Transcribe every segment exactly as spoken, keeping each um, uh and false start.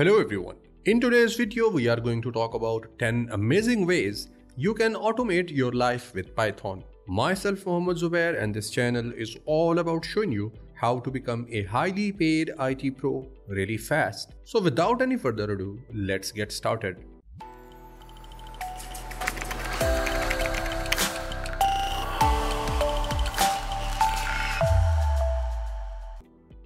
Hello everyone. In today's video, we are going to talk about ten amazing ways you can automate your life with Python. Myself Mohamed Zubair and this channel is all about showing you how to become a highly paid I T pro really fast. So without any further ado, let's get started.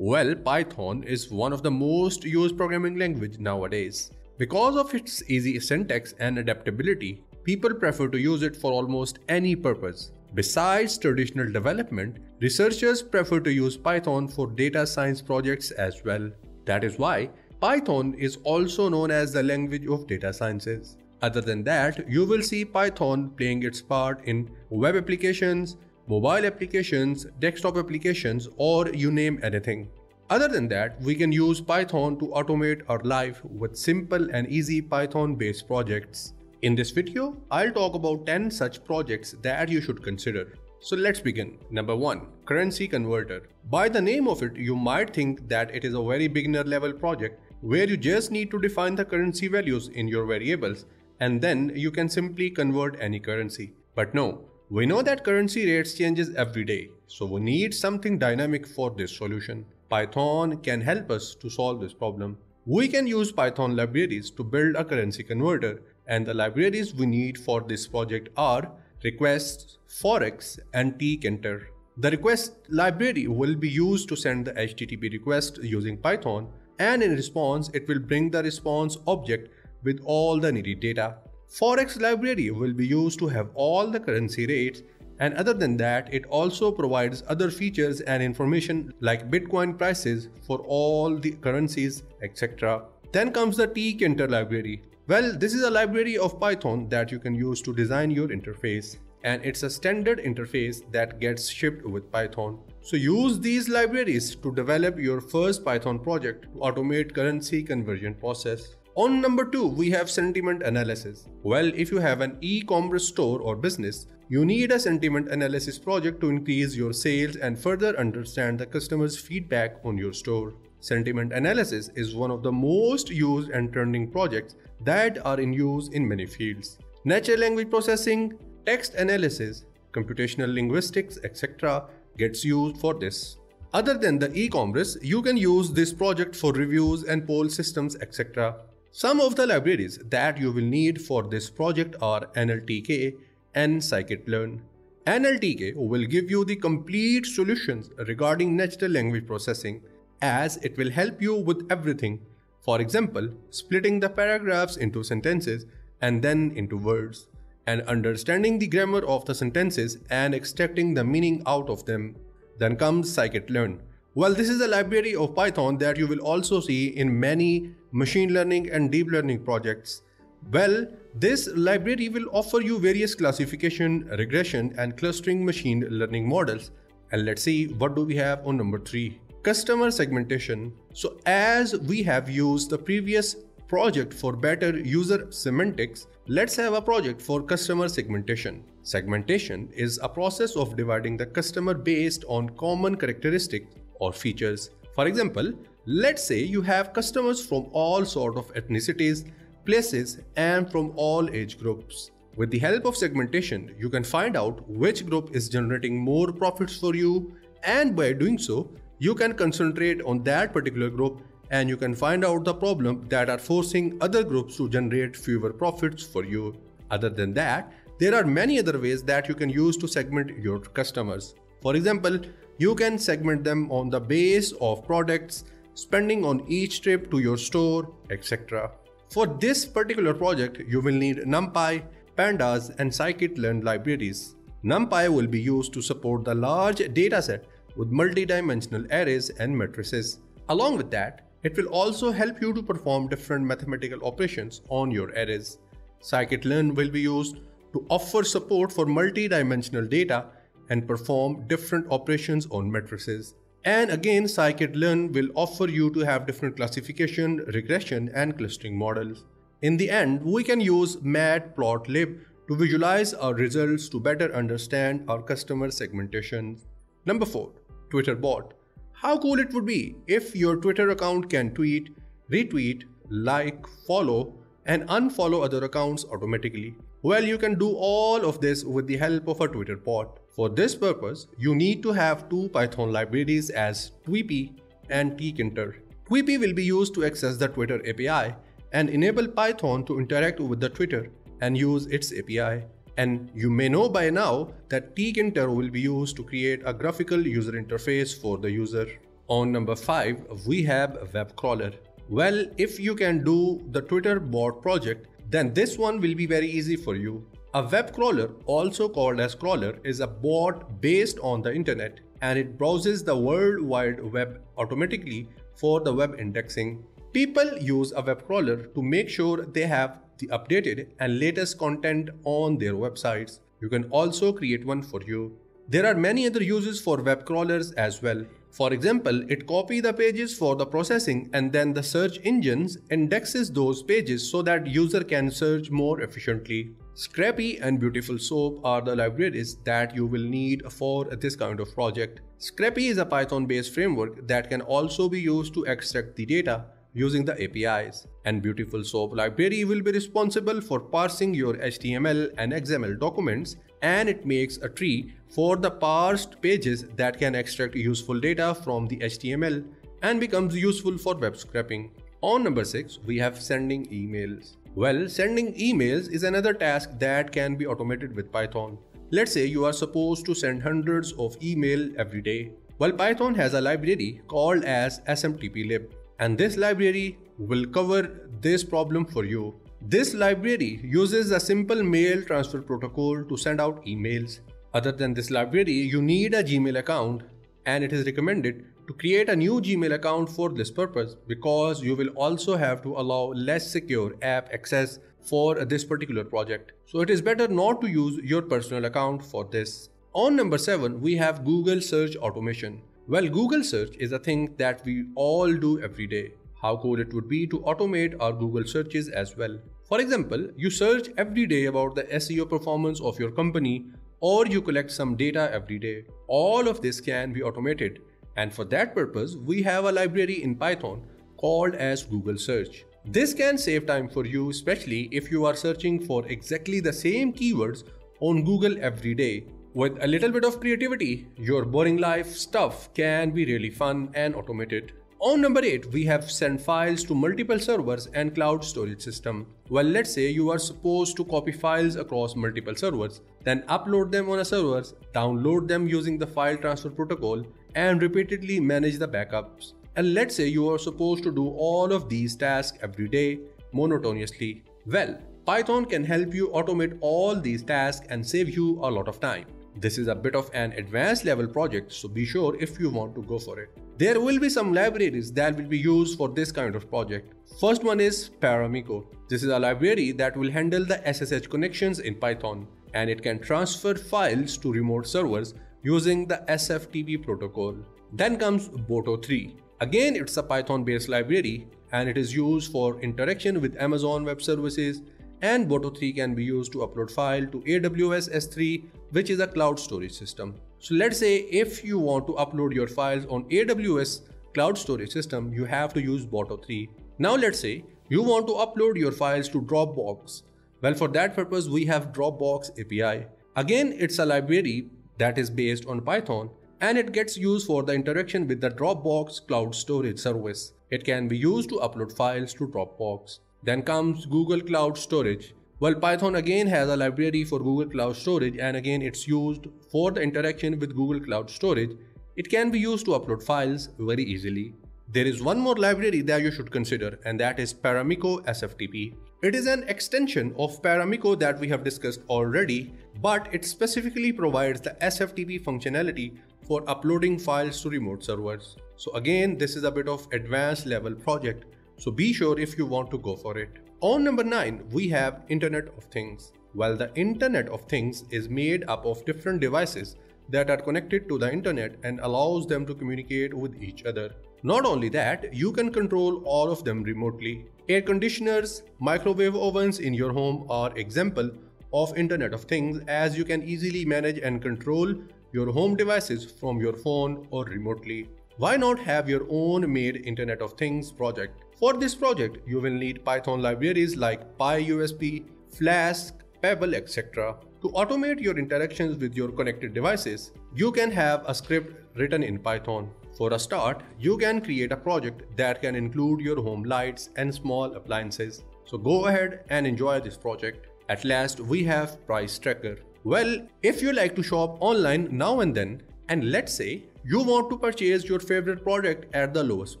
Well, Python is one of the most used programming language nowadays. Because of its easy syntax and adaptability, people prefer to use it for almost any purpose. Besides traditional development, researchers prefer to use Python for data science projects as well. That is why Python is also known as the language of data sciences. Other than that, you will see Python playing its part in web applications, mobile applications, desktop applications, or you name anything. Other than that, we can use Python to automate our life with simple and easy Python-based projects. In this video, I'll talk about ten such projects that you should consider. So let's begin. Number one. Currency Converter. By the name of it, you might think that it is a very beginner level project where you just need to define the currency values in your variables and then you can simply convert any currency. But no. We know that currency rates changes every day, so we need something dynamic for this solution. Python can help us to solve this problem. We can use Python libraries to build a currency converter, and the libraries we need for this project are requests, forex, and Tkinter. The request library will be used to send the H T T P request using Python, and in response it will bring the response object with all the needed data. Forex library will be used to have all the currency rates, and other than that, it also provides other features and information like Bitcoin prices for all the currencies, et cetera. Then comes the Tkinter library. Well, this is a library of Python that you can use to design your interface, and it's a standard interface that gets shipped with Python. So use these libraries to develop your first Python project to automate currency conversion process. On number two, we have sentiment analysis. Well, if you have an e-commerce store or business, you need a sentiment analysis project to increase your sales and further understand the customer's feedback on your store. Sentiment analysis is one of the most used and trending projects that are in use in many fields. Natural language processing, text analysis, computational linguistics, et cetera gets used for this. Other than the e-commerce, you can use this project for reviews and poll systems, et cetera. Some of the libraries that you will need for this project are N L T K and scikit-learn. N L T K will give you the complete solutions regarding natural language processing, as it will help you with everything. For example, splitting the paragraphs into sentences and then into words, and understanding the grammar of the sentences and extracting the meaning out of them. Then comes scikit-learn. Well, this is a library of Python that you will also see in many machine learning and deep learning projects. Well, this library will offer you various classification, regression, and clustering machine learning models. And let's see, what do we have on number three? Customer segmentation. So as we have used the previous project for better user semantics, let's have a project for customer segmentation. Segmentation is a process of dividing the customer based on common characteristics or features. For example, let's say you have customers from all sorts of ethnicities, places, and from all age groups. With the help of segmentation, you can find out which group is generating more profits for you, and by doing so, you can concentrate on that particular group and you can find out the problem that are forcing other groups to generate fewer profits for you. Other than that, there are many other ways that you can use to segment your customers. For example, you can segment them on the base of products, spending on each trip to your store, et cetera. For this particular project, you will need NumPy, Pandas, and scikit-learn libraries. NumPy will be used to support the large dataset with multi-dimensional arrays and matrices. Along with that, it will also help you to perform different mathematical operations on your arrays. Scikit-learn will be used to offer support for multi-dimensional data and perform different operations on matrices. And again, scikit-learn will offer you to have different classification, regression, and clustering models. In the end, we can use matplotlib to visualize our results to better understand our customer segmentation. Number four, Twitter bot. How cool it would be if your Twitter account can tweet, retweet, like, follow, and unfollow other accounts automatically. Well, you can do all of this with the help of a Twitter bot. For this purpose, you need to have two Python libraries as Tweepy and Tkinter. Tweepy will be used to access the Twitter A P I and enable Python to interact with the Twitter and use its A P I. And you may know by now that Tkinter will be used to create a graphical user interface for the user. On number five, we have web crawler. Well, if you can do the Twitter bot project, then this one will be very easy for you. A web crawler, also called as crawler, is a bot based on the internet, and it browses the World Wide Web automatically for the web indexing. People use a web crawler to make sure they have the updated and latest content on their websites. You can also create one for you. There are many other uses for web crawlers as well. For example, it copies the pages for the processing and then the search engines indexes those pages so that user can search more efficiently. Scrapy and Beautiful Soup are the libraries that you will need for this kind of project. Scrapy is a Python-based framework that can also be used to extract the data using the A P Is. And Beautiful Soup library will be responsible for parsing your H T M L and X M L documents, and it makes a tree for the parsed pages that can extract useful data from the H T M L and becomes useful for web scraping. On number six, we have sending emails. Well, sending emails is another task that can be automated with Python. Let's say you are supposed to send hundreds of emails every day. Well, Python has a library called as S M T P lib. And this library will cover this problem for you. This library uses a simple mail transfer protocol to send out emails. Other than this library, you need a Gmail account, and it is recommended to create a new Gmail account for this purpose because you will also have to allow less secure app access for this particular project. So it is better not to use your personal account for this. On number seven, we have Google Search automation. Well, Google Search is a thing that we all do every day. How cool it would be to automate our Google searches as well. For example, you search every day about the S E O performance of your company, or you collect some data every day. All of this can be automated. And for that purpose, we have a library in Python called as Google Search. This can save time for you, especially if you are searching for exactly the same keywords on Google every day. With a little bit of creativity, your boring life stuff can be really fun and automated. On number eight, we have send files to multiple servers and cloud storage system. Well, let's say you are supposed to copy files across multiple servers, then upload them on a server, download them using the file transfer protocol, and repeatedly manage the backups. And let's say you are supposed to do all of these tasks every day, monotonously. Well, Python can help you automate all these tasks and save you a lot of time. This is a bit of an advanced level project, so be sure if you want to go for it. There will be some libraries that will be used for this kind of project. First one is Paramiko. This is a library that will handle the S S H connections in Python, and it can transfer files to remote servers using the S F T P protocol. Then comes Boto three. Again, it's a Python-based library, and it is used for interaction with Amazon Web Services, and Boto three can be used to upload file to A W S S three, which is a cloud storage system. So let's say if you want to upload your files on A W S cloud storage system, you have to use Boto three. Now let's say you want to upload your files to Dropbox. Well, for that purpose, we have Dropbox A P I. Again, it's a library that is based on Python, and it gets used for the interaction with the Dropbox cloud storage service. It can be used to upload files to Dropbox. Then comes Google Cloud Storage. Well, Python again has a library for Google Cloud Storage, and again it's used for the interaction with Google Cloud Storage. It can be used to upload files very easily. There is one more library that you should consider, and that is Paramiko S F T P. It is an extension of Paramiko that we have discussed already, but it specifically provides the S F T P functionality for uploading files to remote servers. So again, this is a bit of advanced level project. So be sure if you want to go for it. On number nine, we have Internet of Things. Well, the Internet of Things is made up of different devices that are connected to the internet and allows them to communicate with each other. Not only that, you can control all of them remotely. Air conditioners, microwave ovens in your home are examples of Internet of Things, as you can easily manage and control your home devices from your phone or remotely. Why not have your own made Internet of Things project? For this project, you will need Python libraries like PyUSB, Flask, Pebble, et cetera. To automate your interactions with your connected devices, you can have a script written in Python. For a start, you can create a project that can include your home lights and small appliances. So go ahead and enjoy this project. At last, we have price tracker. Well, if you like to shop online now and then, and let's say you want to purchase your favorite product at the lowest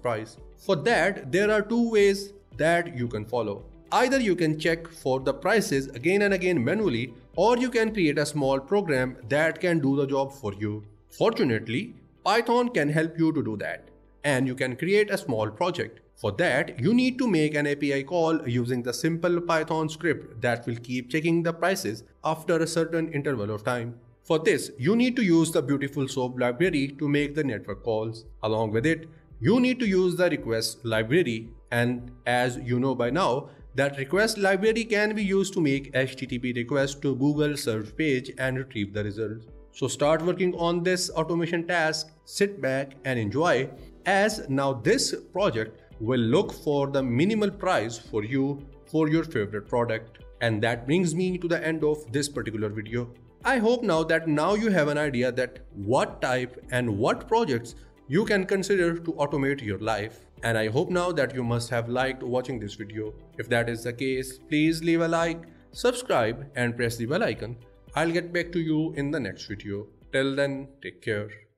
price. For that, there are two ways that you can follow. Either you can check for the prices again and again manually, or you can create a small program that can do the job for you. Fortunately, Python can help you to do that, and you can create a small project. For that, you need to make an A P I call using the simple Python script that will keep checking the prices after a certain interval of time. For this, you need to use the Beautiful Soup library to make the network calls. Along with it, you need to use the request library, and as you know by now, that request library can be used to make H T T P requests to Google search page and retrieve the results. So start working on this automation task, sit back and enjoy, as now this project will look for the minimal price for you for your favorite product. And that brings me to the end of this particular video. I hope now that now you have an idea that what type and what projects you can consider to automate your life. And I hope now that you must have liked watching this video. If that is the case, please leave a like, subscribe and press the bell icon. I'll get back to you in the next video. Till then, take care.